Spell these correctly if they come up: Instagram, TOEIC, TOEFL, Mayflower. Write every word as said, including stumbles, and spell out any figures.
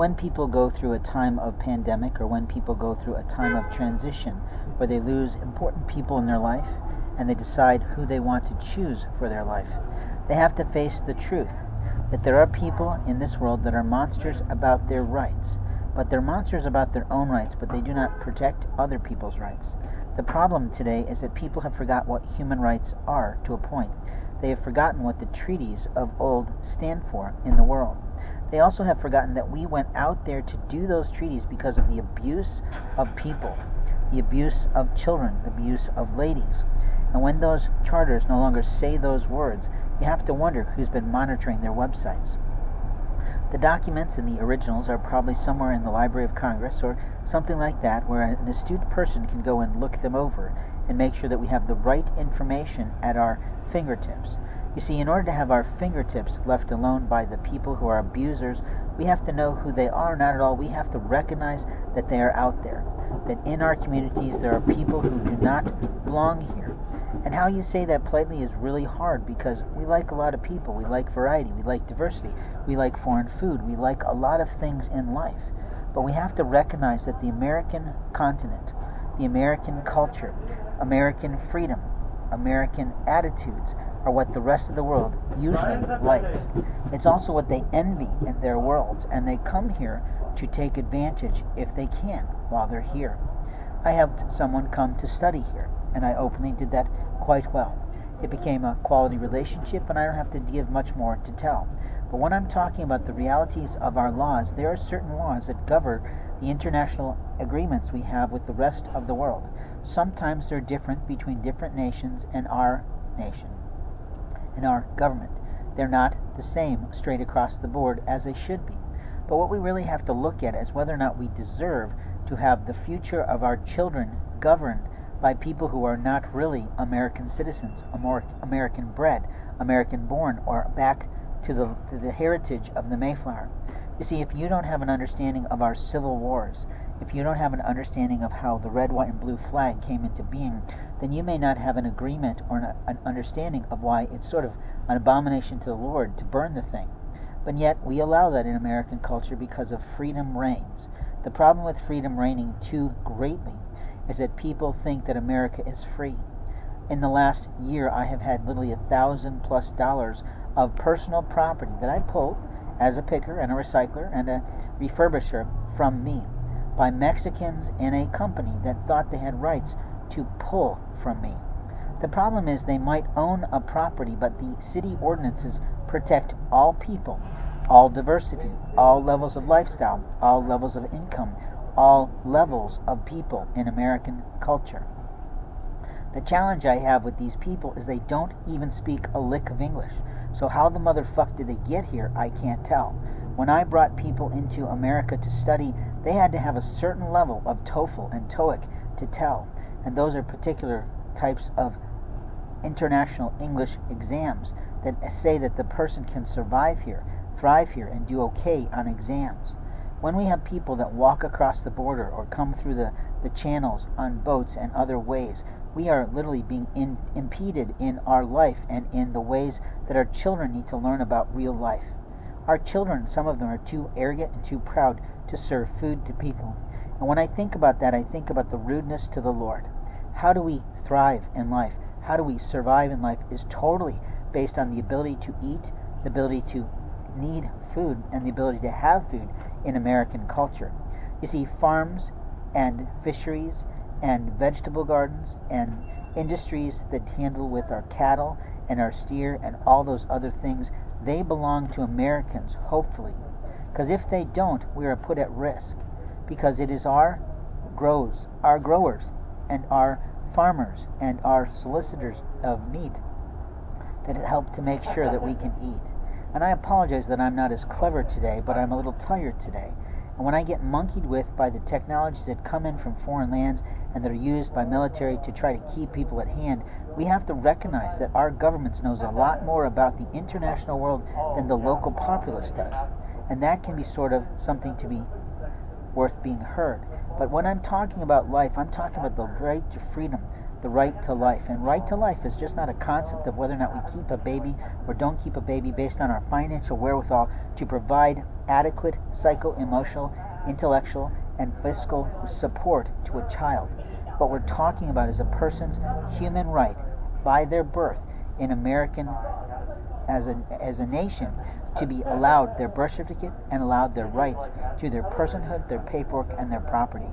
when people go through a time of pandemic or when people go through a time of transition where they lose important people in their life and they decide who they want to choose for their life, they have to face the truth that there are people in this world that are monsters about their rights, but they're monsters about their own rights, but they do not protect other people's rights. The problem today is that people have forgot what human rights are to a point. They have forgotten what the treaties of old stand for in the world. They also have forgotten that we went out there to do those treaties because of the abuse of people, the abuse of children, the abuse of ladies. And when those charters no longer say those words, you have to wonder who's been monitoring their websites. The documents and the originals are probably somewhere in the Library of Congress or something like that, where an astute person can go and look them over and make sure that we have the right information at our fingertips. You see, in order to have our fingertips left alone by the people who are abusers, we have to know who they are, not at all. We have to recognize that they are out there, that in our communities there are people who do not belong here. And how you say that politely is really hard, because we like a lot of people, we like variety, we like diversity, we like foreign food, we like a lot of things in life. But we have to recognize that the American continent, the American culture, American freedom, American attitudes are what the rest of the world usually likes. It's also what they envy in their worlds, and they come here to take advantage if they can while they're here. I helped someone come to study here, and I openly did that quite well. It became a quality relationship, and I don't have to give much more to tell. But when I'm talking about the realities of our laws, there are certain laws that govern the international agreements we have with the rest of the world. Sometimes they're different between different nations and our nation and our government. They're not the same straight across the board as they should be. But what we really have to look at is whether or not we deserve to have the future of our children governed by people who are not really American citizens, American bred, American born, or back to the, to the heritage of the Mayflower. You see, if you don't have an understanding of our civil wars, if you don't have an understanding of how the red, white, and blue flag came into being, then you may not have an agreement or an, an understanding of why it's sort of an abomination to the Lord to burn the thing. But yet, we allow that in American culture because of freedom reigns. The problem with freedom reigning too greatly is that people think that America is free. In the last year, I have had literally a thousand plus dollars of personal property that I pulled as a picker and a recycler and a refurbisher from me, by Mexicans in a company that thought they had rights to pull from me. The problem is they might own a property, but the city ordinances protect all people, all diversity, all levels of lifestyle, all levels of income, all levels of people in American culture. The challenge I have with these people is they don't even speak a lick of English. So how the motherfuck did they get here, I can't tell. When I brought people into America to study, they had to have a certain level of TOEFL and TOEIC to tell, and those are particular types of international English exams that say that the person can survive here, thrive here, and do okay on exams. When we have people that walk across the border or come through the, the channels on boats and other ways, we are literally being in, impeded in our life and in the ways that our children need to learn about real life. Our children, some of them, are too arrogant and too proud to serve food to people. And when I think about that, I think about the rudeness to the Lord. How do we thrive in life? How do we survive in life is totally based on the ability to eat, the ability to need food, and the ability to have food in American culture. You see, farms and fisheries and vegetable gardens and industries that handle with our cattle and our steer and all those other things, they belong to Americans, hopefully. Because if they don't, we are put at risk, because it is our grows, our growers and our farmers and our solicitors of meat that help to make sure that we can eat. And I apologize that I'm not as clever today, but I'm a little tired today. And when I get monkeyed with by the technologies that come in from foreign lands and that are used by military to try to keep people at hand, we have to recognize that our government knows a lot more about the international world than the local populace does. And that can be sort of something to be worth being heard. But when I'm talking about life, I'm talking about the right to freedom, the right to life. And right to life is just not a concept of whether or not we keep a baby or don't keep a baby based on our financial wherewithal to provide adequate psycho-emotional, intellectual, and fiscal support to a child. What we're talking about is a person's human right by their birth in American as a, as a nation to be allowed their birth certificate and allowed their rights to their personhood, their paperwork, and their property.